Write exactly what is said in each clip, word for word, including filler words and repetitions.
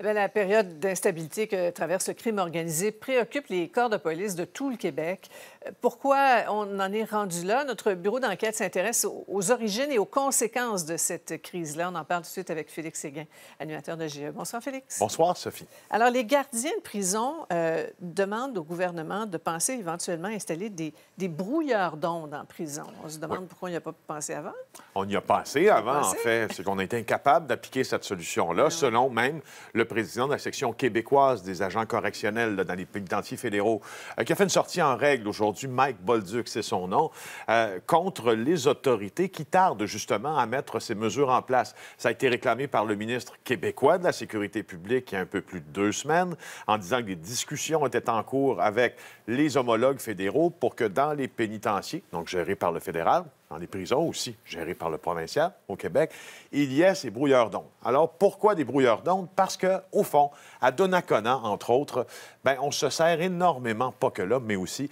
Eh bien, la période d'instabilité que traverse le crime organisé préoccupe les corps de police de tout le Québec. Pourquoi on en est rendu là? Notre bureau d'enquête s'intéresse aux origines et aux conséquences de cette crise-là. On en parle tout de suite avec Félix Séguin, animateur de G E. Bonsoir, Félix. Bonsoir, Sophie. Alors, les gardiens de prison euh, demandent au gouvernement de penser éventuellement à installer des, des brouilleurs d'ondes en prison. On se demande oui. pourquoi on n'y a pas pensé avant. On y a pensé avant, a pensé. en fait. C'est qu'on a été incapable d'appliquer cette solution-là, oui. selon même le président de la section québécoise des agents correctionnels là, dans les pénitenciers fédéraux, euh, qui a fait une sortie en règle aujourd'hui, Mike Bolduc, c'est son nom, euh, contre les autorités qui tardent justement à mettre ces mesures en place. Ça a été réclamé par le ministre québécois de la Sécurité publique il y a un peu plus de deux semaines, en disant que des discussions étaient en cours avec les homologues fédéraux pour que dans les pénitenciers, donc gérés par le fédéral, dans les prisons aussi, gérées par le provincial au Québec, il y a ces brouilleurs d'ondes. Alors, pourquoi des brouilleurs d'ondes? Parce que, au fond, à Donnacona, entre autres, bien, on se sert énormément, pas que là, mais aussi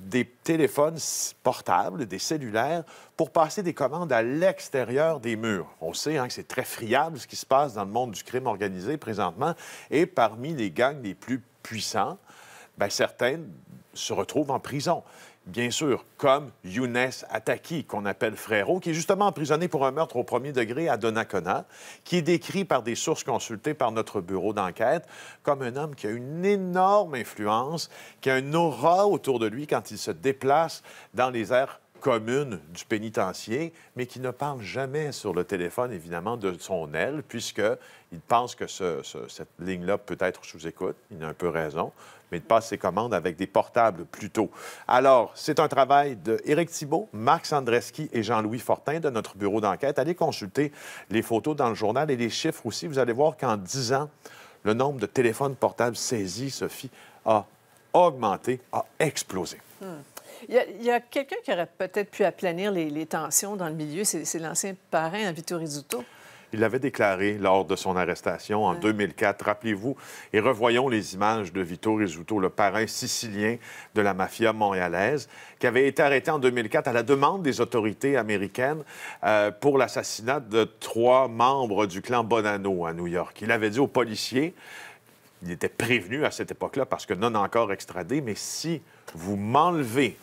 des téléphones portables, des cellulaires, pour passer des commandes à l'extérieur des murs. On sait hein, que c'est très friable ce qui se passe dans le monde du crime organisé présentement, et parmi les gangs les plus puissants, bien, certains se retrouvent en prison. Bien sûr, comme Younes Ataki, qu'on appelle Frérot, qui est justement emprisonné pour un meurtre au premier degré à Donnacona, qui est décrit par des sources consultées par notre bureau d'enquête comme un homme qui a une énorme influence, qui a une aura autour de lui quand il se déplace dans les airs communes du pénitencier, mais qui ne parle jamais sur le téléphone, évidemment, de son aile, puisqu'il pense que ce, ce, cette ligne-là peut être sous écoute. Il a un peu raison. Mais il passe ses commandes avec des portables plutôt. Alors, c'est un travail d'Éric Thibault, Max Andreski et Jean-Louis Fortin de notre bureau d'enquête. Allez consulter les photos dans le journal et les chiffres aussi. Vous allez voir qu'en dix ans, le nombre de téléphones portables saisis, Sophie, a augmenté, a explosé. Hmm. Il y a, a quelqu'un qui aurait peut-être pu aplanir les, les tensions dans le milieu, c'est l'ancien parrain, hein, Vito Rizzuto. Il l'avait déclaré lors de son arrestation en deux mille quatre. Rappelez-vous, et revoyons les images de Vito Rizzuto, le parrain sicilien de la mafia montréalaise, qui avait été arrêté en deux mille quatre à la demande des autorités américaines euh, pour l'assassinat de trois membres du clan Bonanno à New York. Il avait dit aux policiers, il était prévenu à cette époque-là parce que non encore extradé, mais si vous m'enlevez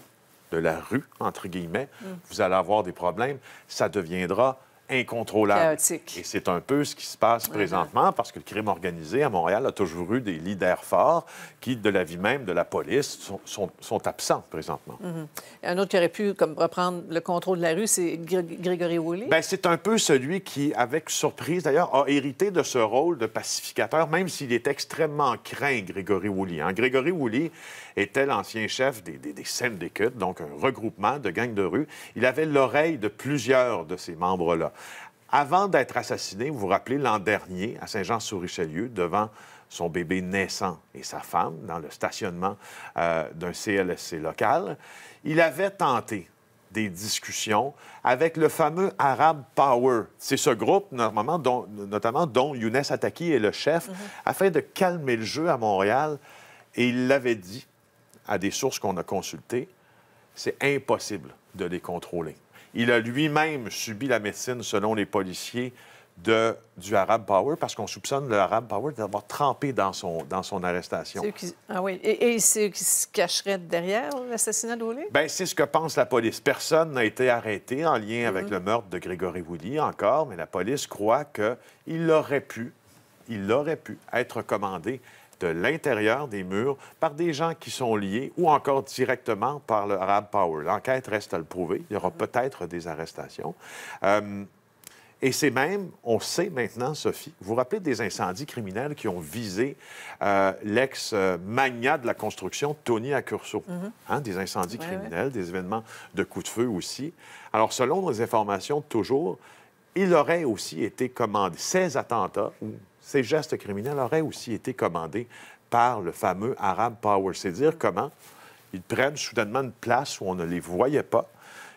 de la rue, entre guillemets, mm. vous allez avoir des problèmes, ça deviendra incontrôlable. Chaotique. Et c'est un peu ce qui se passe présentement, parce que le crime organisé à Montréal a toujours eu des leaders forts qui, de l'avis même de la police, sont, sont, sont absents présentement. Mm-hmm. Un autre qui aurait pu comme, reprendre le contrôle de la rue, c'est Grégory Woolley. Bien, c'est un peu celui qui, avec surprise d'ailleurs, a hérité de ce rôle de pacificateur, même s'il est extrêmement craint, Grégory Woolley. Hein? Grégory Woolley était l'ancien chef des, des, des syndicats, donc un regroupement de gangs de rue. Il avait l'oreille de plusieurs de ces membres-là. Avant d'être assassiné, vous vous rappelez, l'an dernier, à Saint-Jean-sur-Richelieu, devant son bébé naissant et sa femme, dans le stationnement euh, d'un C L S C local, il avait tenté des discussions avec le fameux Arab Power. C'est ce groupe, normalement, dont, notamment, dont Younes Ataki est le chef, mm-hmm. afin de calmer le jeu à Montréal. Et il l'avait dit à des sources qu'on a consultées, c'est impossible de les contrôler. Il a lui-même subi la médecine, selon les policiers, de, du Arab Power, parce qu'on soupçonne le Arab Power d'avoir trempé dans son, dans son arrestation. Qui... Ah oui. Et, et ceux qui se cacheraient derrière l'assassinat de Woolley? Bien, c'est ce que pense la police. Personne n'a été arrêté en lien mm-hmm. avec le meurtre de Grégory Woolley encore, mais la police croit qu'il aurait pu, il aurait pu être commandé de l'intérieur des murs par des gens qui sont liés ou encore directement par le Arab Power. L'enquête reste à le prouver. Il y aura peut-être des arrestations. Euh, et c'est même, on sait maintenant, Sophie, vous vous rappelez des incendies criminels qui ont visé euh, l'ex-magnat de la construction, Tony Accurso. Mm-hmm. hein, des incendies ouais, criminels, ouais. des événements de coups de feu aussi. Alors, selon nos informations, toujours, il aurait aussi été commandé. Ces attentats ou ces gestes criminels auraient aussi été commandés par le fameux Arab Power. C'est dire comment ils prennent soudainement une place où on ne les voyait pas.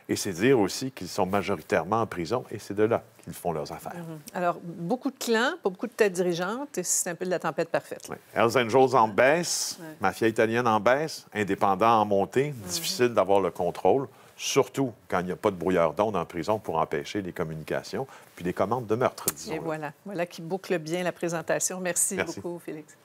Et c'est dire aussi qu'ils sont majoritairement en prison, et c'est de là qu'ils font leurs affaires. Mm-hmm. Alors, beaucoup de clans, pas beaucoup de têtes dirigeantes, et c'est un peu de la tempête parfaite. Oui. Hells Angels en baisse, ouais. mafia italienne en baisse, indépendant en montée, mm-hmm. difficile d'avoir le contrôle. surtout quand il n'y a pas de brouilleur d'ondes en prison pour empêcher les communications puis des commandes de meurtre, disons. Et voilà, voilà qui boucle bien la présentation. Merci, Merci. beaucoup, Félix.